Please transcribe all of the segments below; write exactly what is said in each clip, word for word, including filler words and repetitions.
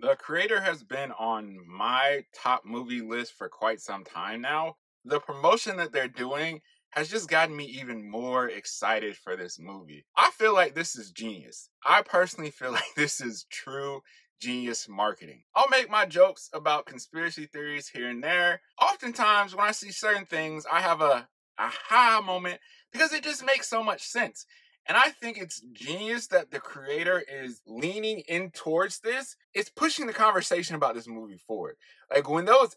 The Creator has been on my top movie list for quite some time now. The promotion that they're doing has just gotten me even more excited for this movie. I feel like this is genius. I personally feel like this is true genius marketing. I'll make my jokes about conspiracy theories here and there. Oftentimes, when I see certain things, I have a aha moment because it just makes so much sense. And I think it's genius that the Creator is leaning in towards this. It's pushing the conversation about this movie forward. Like when those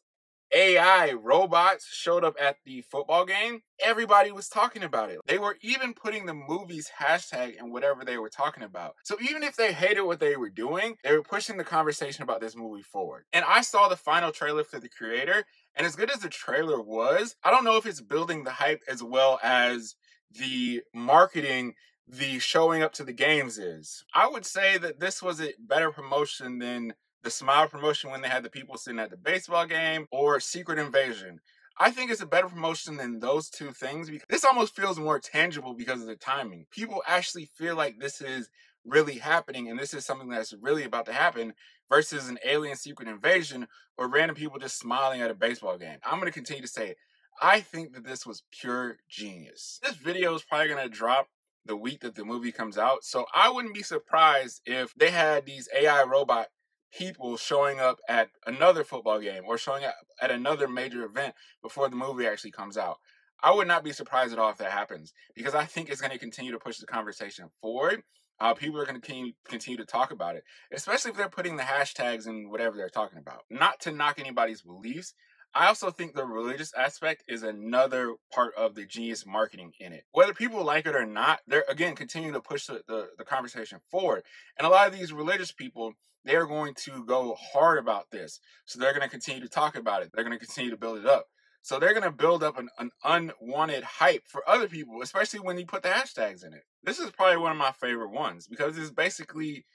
A I robots showed up at the football game, everybody was talking about it. They were even putting the movie's hashtag in whatever they were talking about. So even if they hated what they were doing, they were pushing the conversation about this movie forward. And I saw the final trailer for The Creator, and as good as the trailer was, I don't know if it's building the hype as well as the marketing, the showing up to the games is. I would say that this was a better promotion than the Smile promotion when they had the people sitting at the baseball game, or Secret Invasion. I think it's a better promotion than those two things, because this almost feels more tangible because of the timing. People actually feel like this is really happening and this is something that's really about to happen, versus an alien Secret Invasion or random people just smiling at a baseball game. I'm going to continue to say it. I think that this was pure genius. This video is probably going to drop the week that the movie comes out, so I wouldn't be surprised if they had these A I robot people showing up at another football game or showing up at another major event before the movie actually comes out. I would not be surprised at all if that happens, because I think it's going to continue to push the conversation forward. Uh, people are going to continue to talk about it, especially if they're putting the hashtags in whatever they're talking about. Not to knock anybody's beliefs, I also think the religious aspect is another part of the genius marketing in it. Whether people like it or not, they're, again, continuing to push the, the, the conversation forward. And a lot of these religious people, they're going to go hard about this. So they're going to continue to talk about it. They're going to continue to build it up. So they're going to build up an, an unwanted hype for other people, especially when you put the hashtags in it. This is probably one of my favorite ones, because it's basically,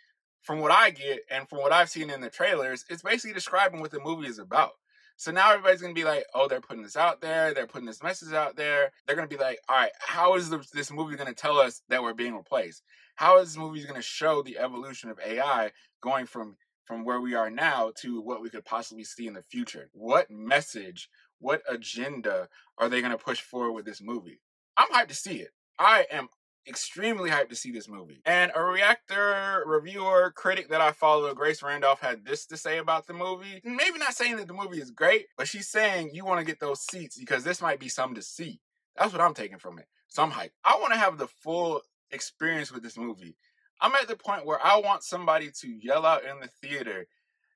from what I get and from what I've seen in the trailers, it's basically describing what the movie is about. So now everybody's going to be like, oh, they're putting this out there. They're putting this message out there. They're going to be like, all right, how is this movie going to tell us that we're being replaced? How is this movie going to show the evolution of A I going from, from where we are now to what we could possibly see in the future? What message, what agenda are they going to push forward with this movie? I'm hyped to see it. I am extremely hyped to see this movie. And a reactor, reviewer, critic that I follow, Grace Randolph, had this to say about the movie. Maybe not saying that the movie is great, but she's saying you want to get those seats because this might be something to see. That's what I'm taking from it. So I'm hyped. I want to have the full experience with this movie. I'm at the point where I want somebody to yell out in the theater,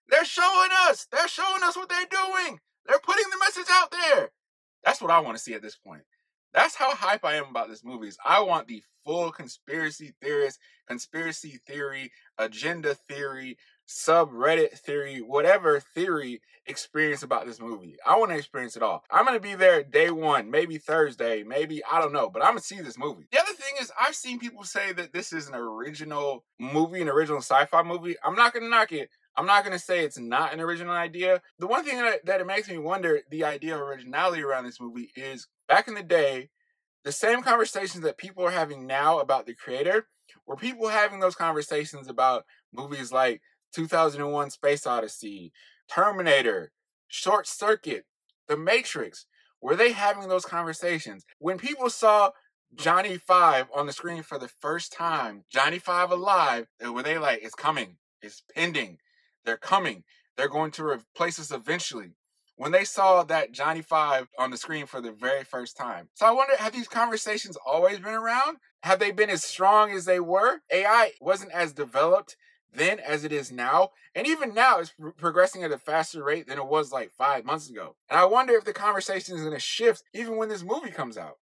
they're showing us! They're showing us what they're doing! They're putting the message out there! That's what I want to see at this point. That's how hype I am about this movie. Is I want the full conspiracy theorist, conspiracy theory, agenda theory, subreddit theory, whatever theory experience about this movie. I want to experience it all. I'm going to be there day one, maybe Thursday, maybe, I don't know, but I'm going to see this movie. The other thing is, I've seen people say that this is an original movie, an original sci-fi movie. I'm not going to knock it. I'm not going to say it's not an original idea. The one thing that, that it makes me wonder, the idea of originality around this movie, is back in the day, the same conversations that people are having now about The Creator were people having those conversations about movies like two thousand one Space Odyssey, Terminator, Short Circuit, The Matrix. Were they having those conversations? When people saw Johnny Five on the screen for the first time, Johnny Five alive, were they like, it's coming, it's pending, they're coming, they're going to replace us eventually? When they saw that Johnny Five on the screen for the very first time. So I wonder, have these conversations always been around? Have they been as strong as they were? A I wasn't as developed then as it is now. And even now, it's progressing at a faster rate than it was like five months ago. And I wonder if the conversation is going to shift even when this movie comes out.